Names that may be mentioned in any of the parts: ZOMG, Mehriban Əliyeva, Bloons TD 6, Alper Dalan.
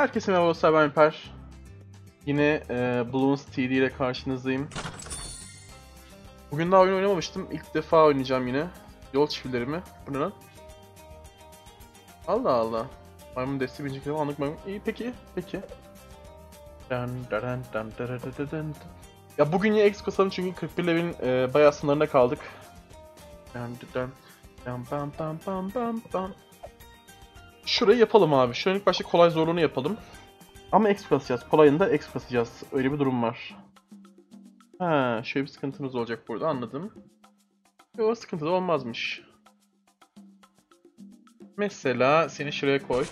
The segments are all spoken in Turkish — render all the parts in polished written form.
Herkese merhaba dostlar, ben Alper. Yine Bloons TD ile karşınızdayım. Bugün daha oyun oynamamıştım. İlk defa oynayacağım yine. Yol çiftlerimi. Bu ne? Allah Allah. Maymun desteği birinci kitabı anlık maymun. İyi peki. Ya bugün yine X kasalım çünkü 41 level'in bayağı sınırında kaldık. Şurayı yapalım abi. Şöyle ilk başta kolay zorluğunu yapalım. Ama X kasacağız. Kolayını da X kasacağız. Öyle bir durum var. Ha, şöyle bir sıkıntımız olacak burada, anladım. Yok, sıkıntı da olmazmış. Mesela seni şuraya koy.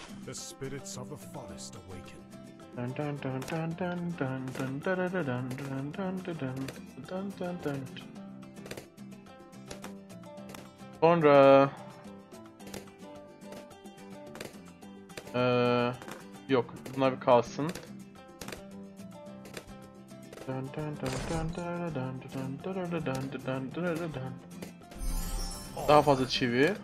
Sonra... yok, bunlar bir kalsın. Daha fazla çivi.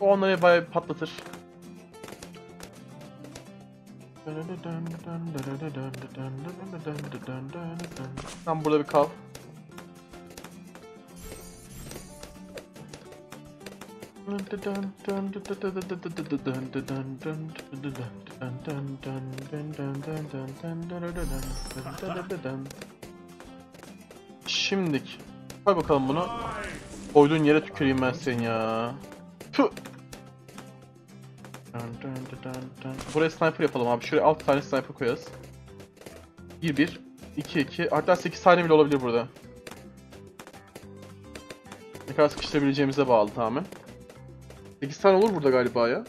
O onları bayağı bir patlatır. Tam burada bir kal. Şimdik. Koy bakalım bunu. Koyduğun yere tüküreyim ben seni ya. Tüh. Buraya sniper yapalım abi. Şuraya 6 tane sniper koyarız. 1-1, 2-2, hatta 8 tane bile olabilir burada. Ne kadar sıkıştırabileceğimize bağlı tamamen. 8 tane olur burada galiba ya.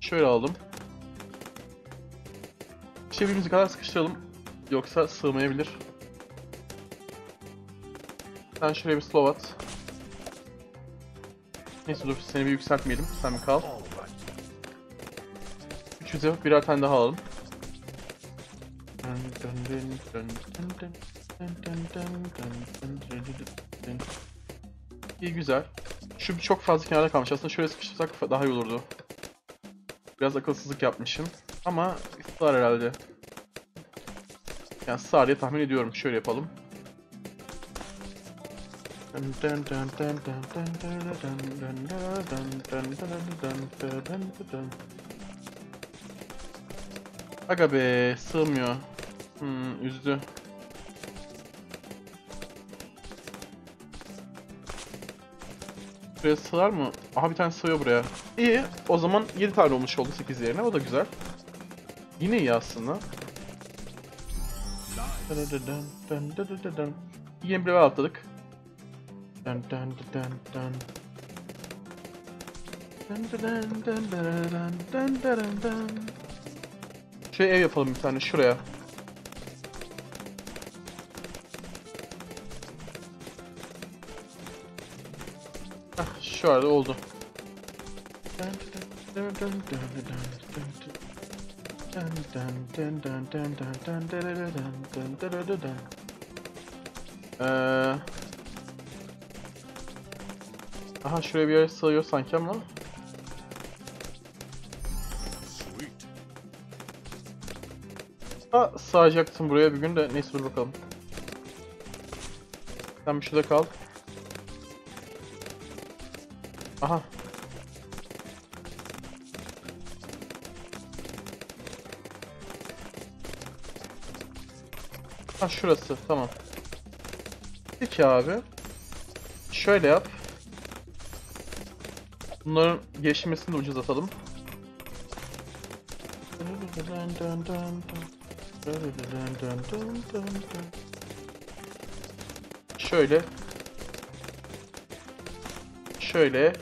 Şöyle alalım. Çevremizi kadar sıkıştıralım, yoksa sığmayabilir. Sen şuraya bir slow at. Neyse dur, seni bir yükseltmeyelim, sen bir kal. 300'e birer tane daha alalım. İyi, güzel. Şu çok fazla kenarda kalmış, aslında şöyle sıkıştırsak daha iyi olurdu. Biraz akılsızlık yapmışım ama sığar herhalde. Yani sığar diye tahmin ediyorum. Şöyle yapalım. Aga be, sığmıyor. Üzdü. Buraya sığar mı? Aha, bir tane sığıyor buraya. İyi, o zaman 7 tane olmuş oldu 8 yerine, o da güzel. Yine iyi aslında. Yine bir level atladık. Şöyle ev yapalım bir tane şuraya. Heh, şu arada oldu. Aha, şuraya bir yere sığıyor sanki ama. Ha, sığacaktım buraya bir gün de, neyse dur bakalım. Sen bir şurada kal. Aha. Ha, şurası, tamam. Peki abi. Şöyle yap. Bunların geçmesini de ucuzlatalım. Şöyle. Şöyle.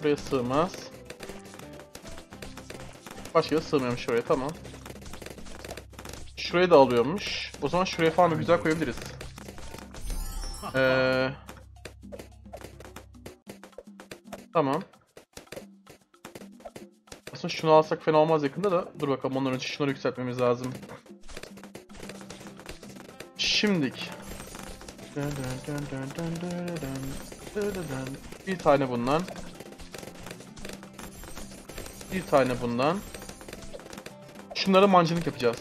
Buraya sığmaz. Başka da sığmıyormuş oraya, tamam. Şurayı da alıyormuş. O zaman şuraya falan güzel koyabiliriz. Tamam. Aslında şunu alsak fena olmaz yakında da. Dur bakalım, ondan önce şunları yükseltmemiz lazım. Şimdik. Bir tane bundan. Bir tane bundan. Şunlara mancınık yapacağız.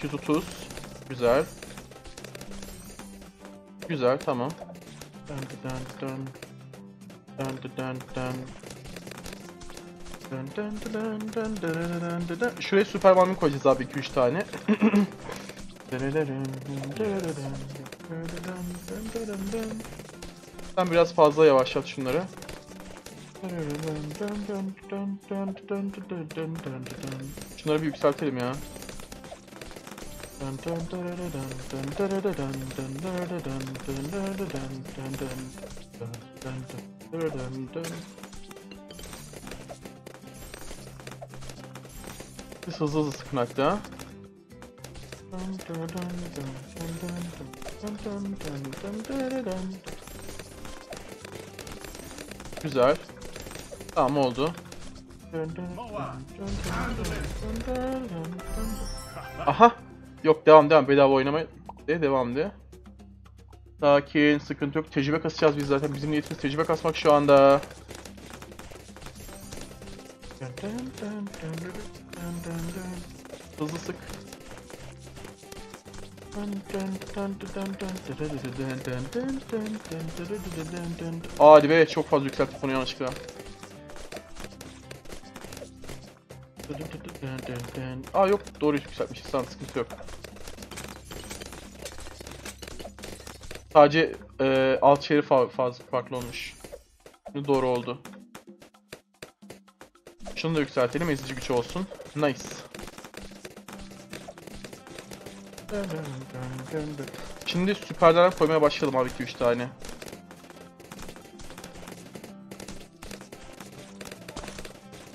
Dön 230. Güzel. Güzel, tamam. Şuraya süper bambi koyacağız abi, 2-3 tane. Sen biraz fazla yavaşlat şunları. Şunları bir yükseltelim ya. Biz hızlı hızlı sıkmakta. Güzel. Tamam, oldu. Aha. Yok, devam bedava oynamaya devam de. Sakin, sıkıntı yok. Tecrübe kasacağız biz zaten. Bizim niyetimiz tecrübe kasmak şu anda. Hızlı sık. Hadi be, çok fazla yükselttik bunu yanlışlıkla. Aa yok, doğru yükseltmişiz, tamam, sıkıntı yok. Sadece alt şehir fazla farklı olmuş. Şimdi doğru oldu. Şunu da yükseltelim, ezici güç olsun. Nice. Şimdi süperlerden koymaya başlayalım abi, 2-3 tane.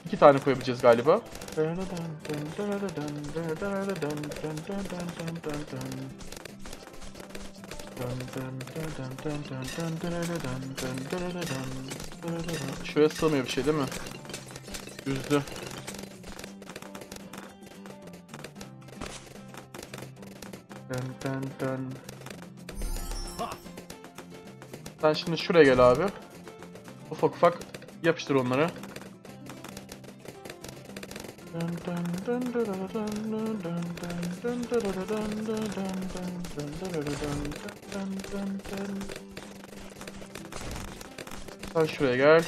İki tane koyabileceğiz galiba. Şuraya sığmıyor bir şey değil mi? Üzdü. Sen şimdi şuraya gel abi. Ufak ufak yapıştır onları. Sen şuraya gel.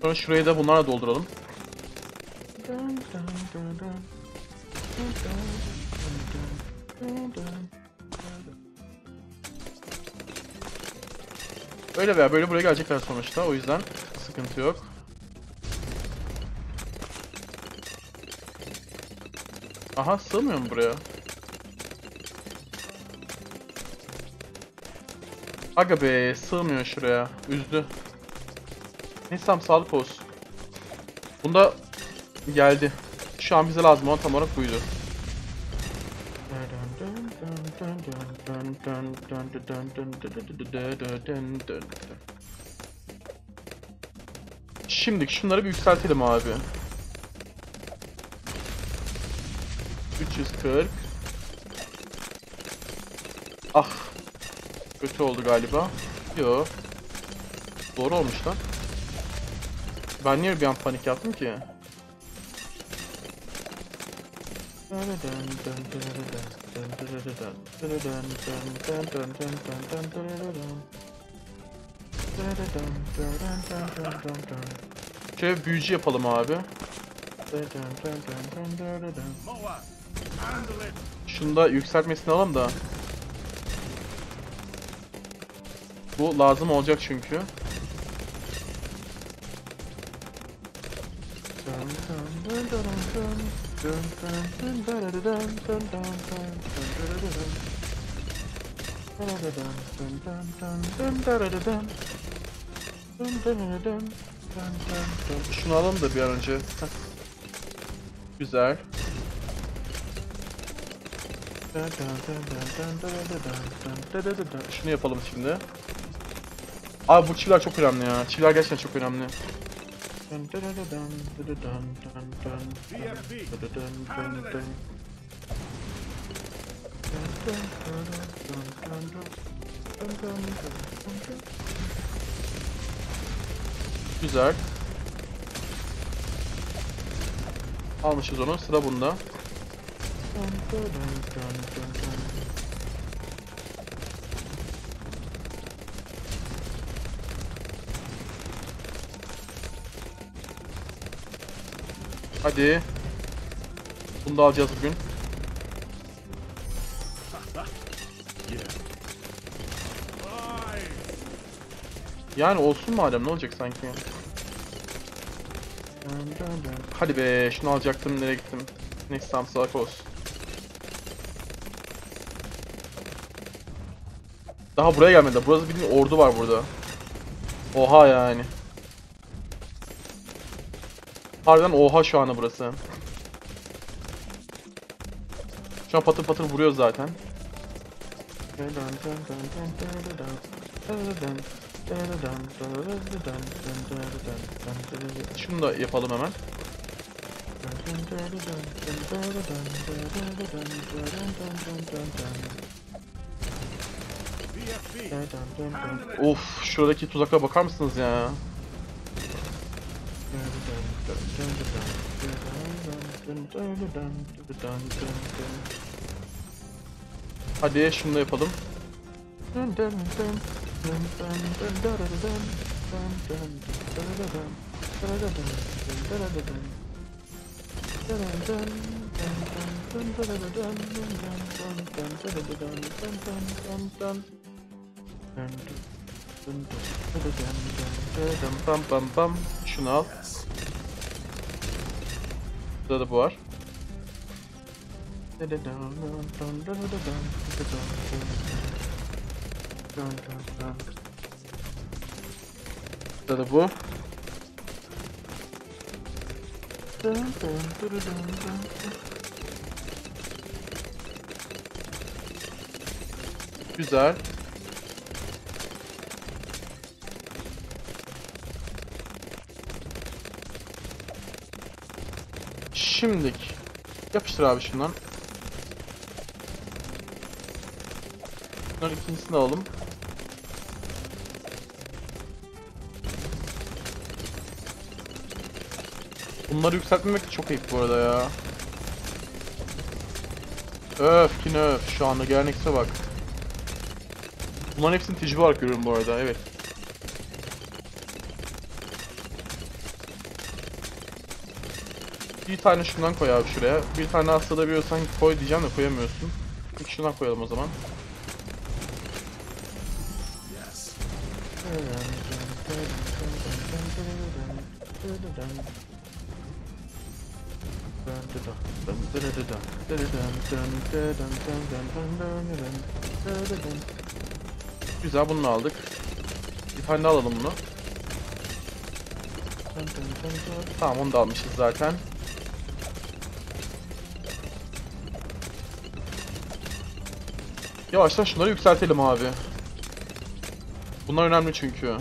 Sonra şurayı da bunlarla dolduralım. Öyle veya böyle buraya gelecekler sonuçta, o yüzden sıkıntı yok. Aha, sığmıyor mu buraya? Aga be, sığmıyor şuraya, üzdü. Neyse, sağlık olsun. Bunda geldi. Şu an bize lazım olan tam olarak buydu. Şimdi şunları bir yükseltelim abi. 340. Ah. Kötü oldu galiba. Yo. Doğru olmuş lan. Ben niye bir an panik yaptım ki? Şöyle büyücü yapalım abi. Şunu da yükseltmesini alalım da. Bu lazım olacak çünkü. Şunu alalım da bir an önce. Güzel. Şunu yapalım şimdi. Abi bu çiviler çok önemli ya. Çiviler gerçekten çok önemli. Güzel. Almışız onu. Sıra bunda. Hadi. Bunu da alacağız bugün. Yani olsun madem, ne olacak sanki? Hadi be, şunu alacaktım, nereye gittim? Neyse, tam salak olsun. Daha buraya gelmedi. Burası bildiğin ordu var burada. Oha yani. Harbiden oha şu anda burası. Şu an patır patır vuruyor zaten. Şunu da yapalım hemen. Of, şuradaki tuzaklara bakar mısınız ya? Hadi şunu da yapalım. Şunu al. Burada da bu var. Burada da bu. Güzel. Şimdilik yapıştır abi şundan. Bunların ikincisini alalım. Bunları yükseltmemek çok ayıp bu arada ya. Öf yine öf, şu anda gelenekse bak. Bunların hepsini tecrübe olarak görüyorum bu arada, evet. Bir tane şundan koy abi şuraya. Bir tane asılabiliyorsan koy diyeceğim de koyamıyorsun. İlk şundan koyalım o zaman. Güzel, bunu aldık. Bir tane alalım bunu. Tamam, onu da almışız zaten. Yavaştan şunları yükseltelim abi. Bunlar önemli çünkü.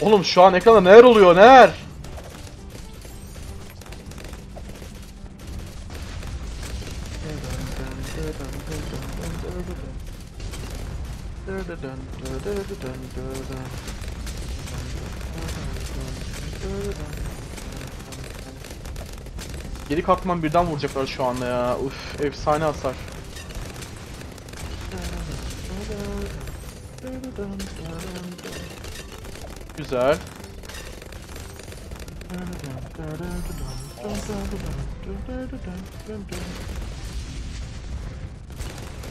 Oğlum şu an ekranda neler oluyor, neler? Geri kalkmam birden vuracaklar şu anda ya. Uf, efsane hasar. Güzel.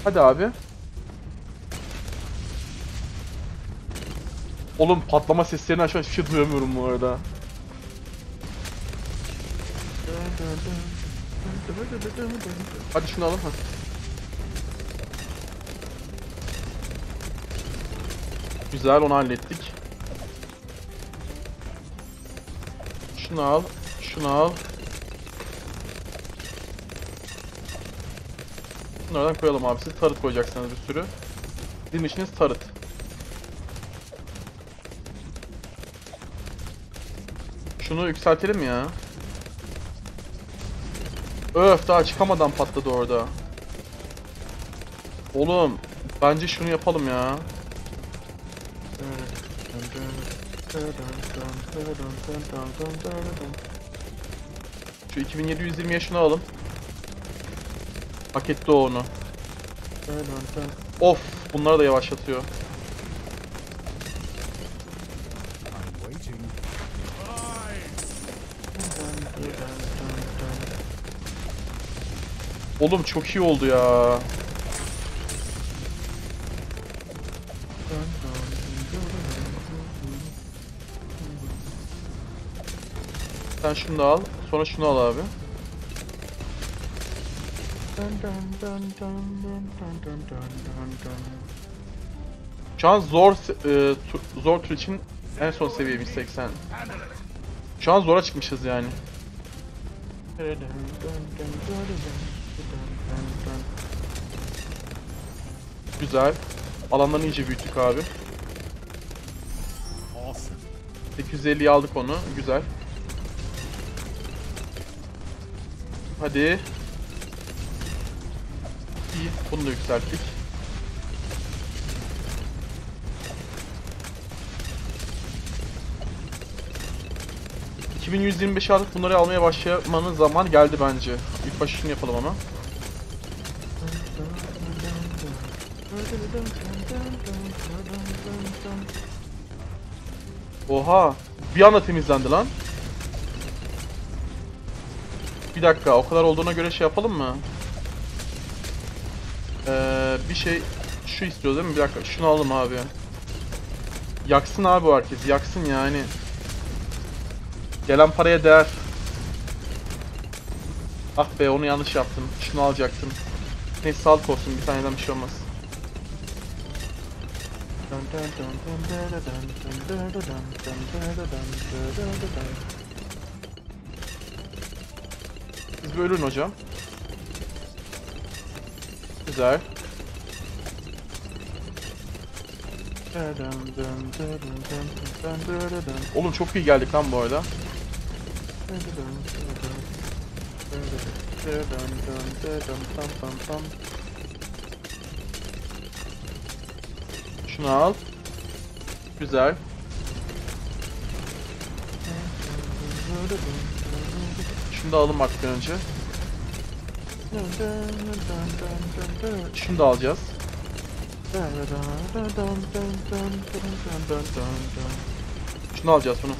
Hadi abi. Oğlum patlama seslerini aşağı hiçbir şey duyamıyorum bu arada. Hadi şunu alalım. Güzel, onu hallettik. Şunu al, şunu al. Bunlardan koyalım abi, siz tarıt koyacaksınız bir sürü. Sizin işiniz tarıt. Şunu yükseltelim ya. Öf, daha çıkamadan patladı orada. Oğlum bence şunu yapalım ya. Şu 2720 yaşını alalım. Hak etti o onu. Of, bunları da yavaşlatıyor. Oğlum çok iyi oldu ya. Sen şunu da al, sonra şunu al abi. Şu an zor tür için en son seviyemiz 80. Şu an zora çıkmışız yani. Güzel. Alanları iyice büyüttük abi. 850'yi aldık onu. Güzel. Hadi. İyi. Bunu da yükselttik. ...2125 aldık. Bunları almaya başlamanın zamanı geldi bence. İlk başı şunu yapalım ama. Oha! Bir anda temizlendi lan. Bir dakika, o kadar olduğuna göre şey yapalım mı? Bir şey... Şu istiyoruz değil mi? Bir dakika, şunu alalım abi. Yaksın abi o herkesi, yaksın yani. Gelen paraya değer. Ah be, onu yanlış yaptım. Şunu alacaktım. Neyse, sağlık olsun, bir taneden bir şey olmaz. Siz bölün hocam. Güzel. Oğlum çok iyi geldik lan bu arada. Şunu al. Güzel. Şunu da alalım artık önce. Şunu da alacağız. Şunu alacağız bunu.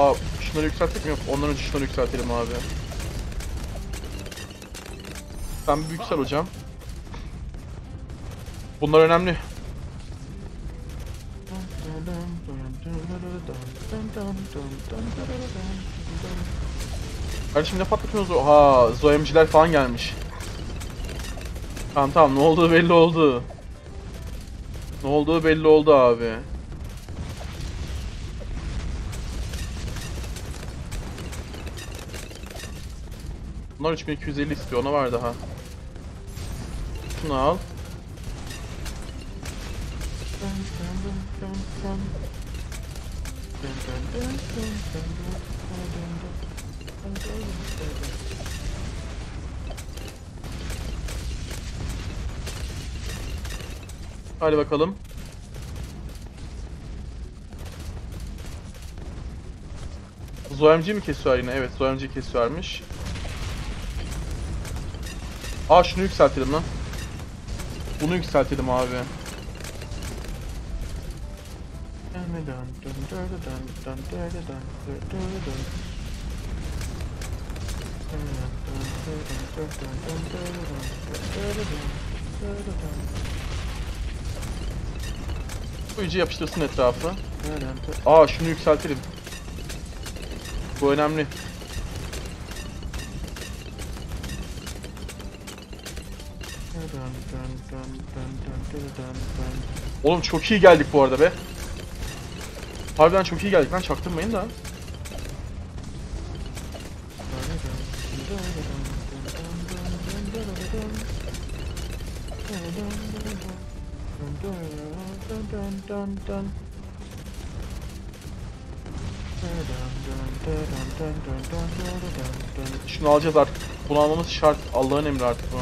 Aa, şunları yükseltecek mi? Yok, ondan önce şunları yükseltelim abi. Ben bir yüksel hocam. Bunlar önemli. Kardeşim ne patlatıyorsunuz? Ha, ZOMG'ler falan gelmiş. Tamam, ne olduğu belli oldu. Ne olduğu belli oldu abi. Bunlar 3250 istiyor, ona var daha. Şunu al. Hadi bakalım. ZOMG mi kesiyor yine? Evet, ZOMG kesiyormuş. Aa, şunu yükseltelim lan. Bunu yükseltelim abi. Uyucu yapıştırsın etrafı. Aa şunu yükseltelim. Bu önemli. Oğlum çok iyi geldik bu arada be. Harbiden çok iyi geldik lan, çaktırmayın da. Şunu alacağız artık. Bunu almamız şart. Allah'ın emri artık bu.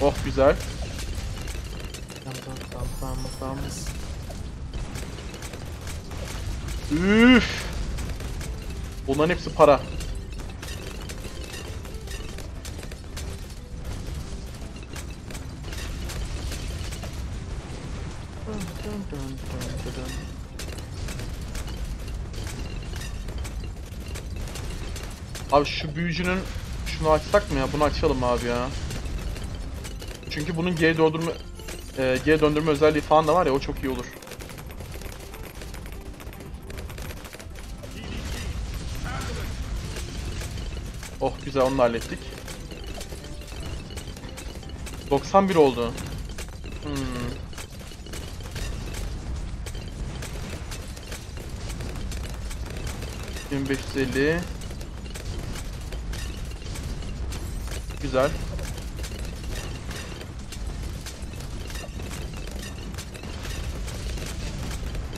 Oh güzel. Üf. Bunların hepsi para. Abi şu büyücünün şunu açsak mı ya? Bunu açalım abi ya. Çünkü bunun geri döndürme özelliği falan da var ya, o çok iyi olur. Oh güzel, onu hallettik. 91 oldu. Hmm. 1550. Güzel.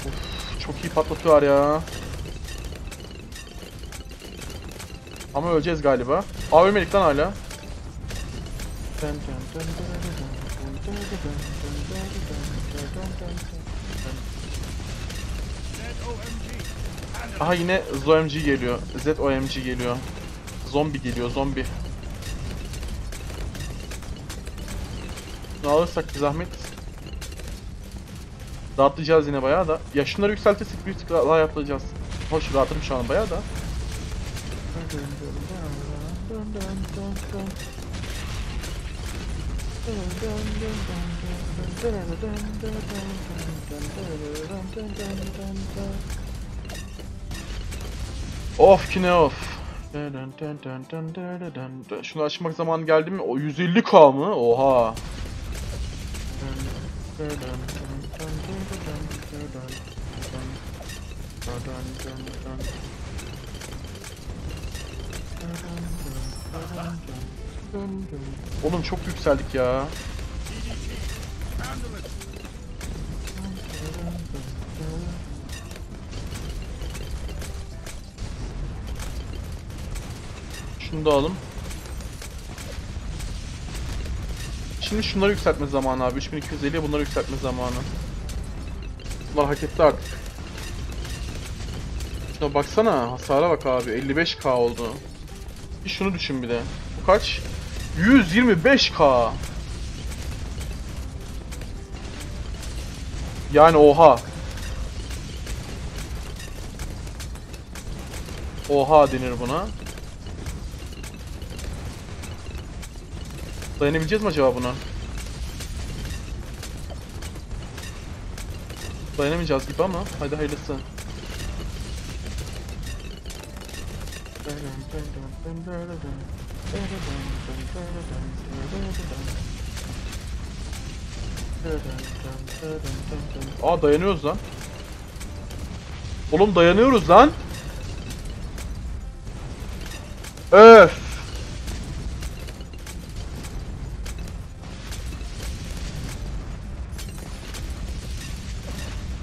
Of, çok iyi patlatıyorlar ya. Ama öleceğiz galiba. Aa ölmedik lan hala. Aha yine ZOMG geliyor. ZOMG geliyor. Zombi geliyor, zombi. Ne alırsak bir zahmet. Rahatlayacağız yine bayağı da. Ya şunları yükseltirsek bir tık daha rahatlayacağız. Hoş rahatım şu an bayağı da. Of ki ne of. Şunu açmak zamanı geldi mi? O 150k mı? Oha. Oğlum çok yükseldik ya. Şunu da alalım. Şimdi şunları yükseltme zamanı abi. 3250'ye bunları yükseltme zamanı. Bunlar hak etti artık. Şuna baksana, hasara bak abi. 55k oldu. Bir şunu düşün bir de. Bu kaç? 125k. Yani oha. Oha denir buna. Dayanabileceğiz mi acaba buna? Dayanamayacağız gibi ama hadi hayırlısı. Aa dayanıyoruz lan. Oğlum dayanıyoruz lan. Öf.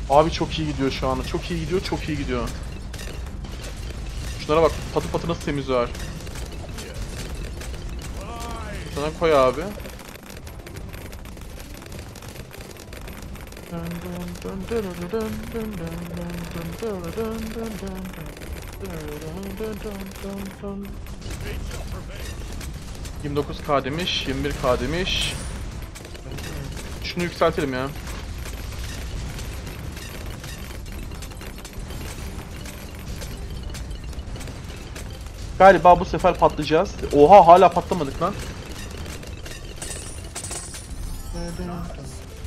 Abi çok iyi gidiyor şu anda. Çok iyi gidiyor, çok iyi gidiyor. Şunlara bak, patı patı nasıl temizler. Sana koy abi. ...29k demiş, 21k demiş. Şunu yükseltelim ya. Galiba bu sefer patlayacağız. Oha, hala patlamadık lan.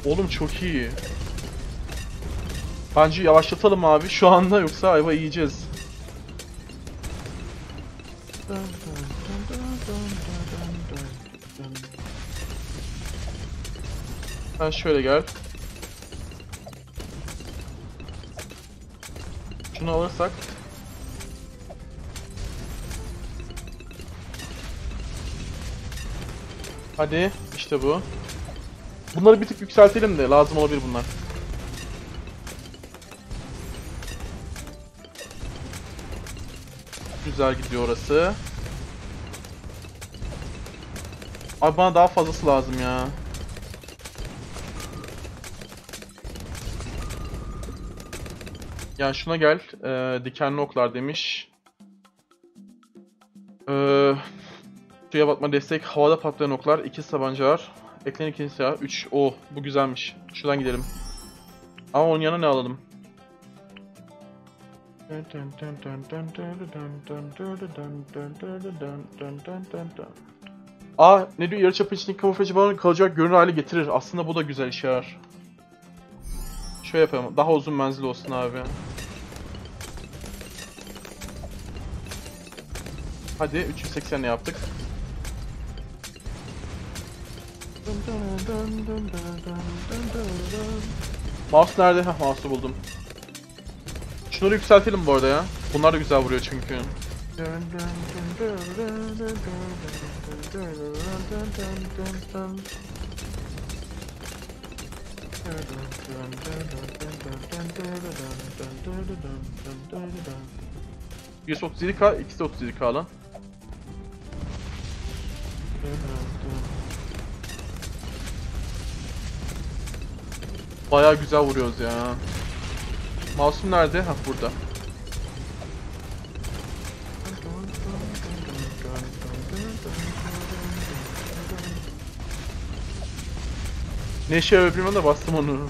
Oğlum çok iyi. Bence yavaşlatalım abi şu anda, yoksa ayva yiyeceğiz. Sen şöyle gel. Şunu alırsak. Hadi işte bu. Bunları bir tık yükseltelim de, lazım olabilir bunlar. Güzel gidiyor orası. Abi bana daha fazlası lazım ya. Yani şuna gel, dikenli oklar demiş. Suya batma destek, havada patlayan oklar, 2 sabancı var. Eklen 2 silah, 3. Oh, bu güzelmiş. Şuradan gidelim. Ama onun yanına ne alalım? Aa, ne diyor? Yarıçapı içindeki kamuflajı balonu kalacak görünür hale getirir. Aslında bu da güzel işe yarar. Şöyle yapalım, daha uzun menzil olsun abi. Hadi 380'le yaptık. Mouse nerede? Heh, mouse'u buldum. Şunları yükseltelim bu arada ya. Bunlar da güzel vuruyor çünkü. Birisi 37k, ikisi de 37k lan. Bayağı güzel vuruyoruz ya. Masum nerede? Ha, burada. Neşe öpeyim de bastım onu.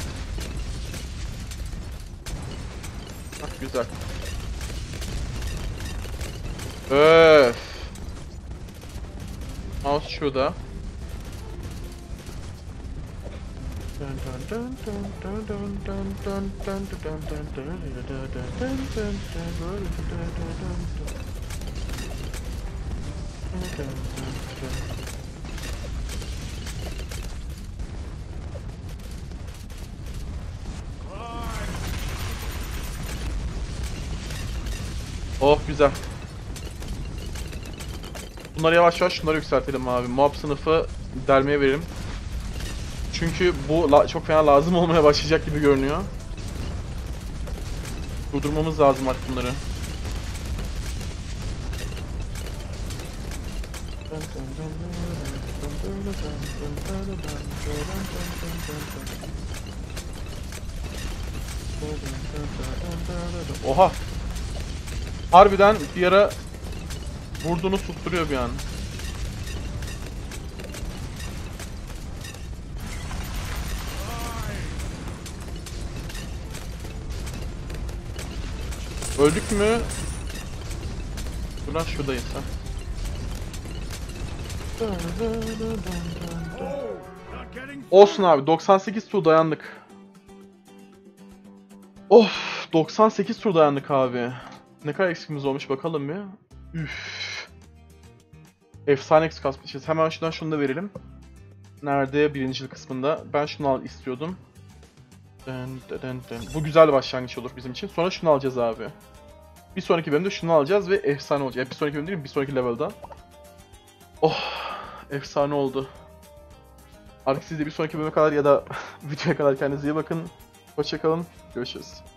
Bak güzel. Öf. Mouse şurada. Oh güzel. Bunları yavaş yavaş şunları yükseltelim abi. Mob sınıfı delmeye verelim. Çünkü bu çok fena lazım olmaya başlayacak gibi görünüyor. Durdurmamız lazım artık bunları. Oha! Harbiden bir ara vurduğunu tutturuyor bir an. Öldük mü? Buradan şuradayız ha. Olsun abi, 98 tur dayandık. Of, 98 tur dayandık abi. Ne kadar eksikimiz olmuş bakalım bir. Üf. Efsane eksik kasmışız. Hemen şuradan şunu da verelim. Nerede? Birincil kısmında. Ben şunu al istiyordum. Bu güzel başlangıç olur bizim için. Sonra şunu alacağız abi. Bir sonraki bölümde şunu alacağız ve efsane olacak. Yani bir sonraki bölüm değil mi? Bir sonraki level'da. Oh, efsane oldu. Artık siz de bir sonraki bölüme kadar ya da videoya kadar kendinize iyi bakın. Hoşçakalın. Görüşürüz.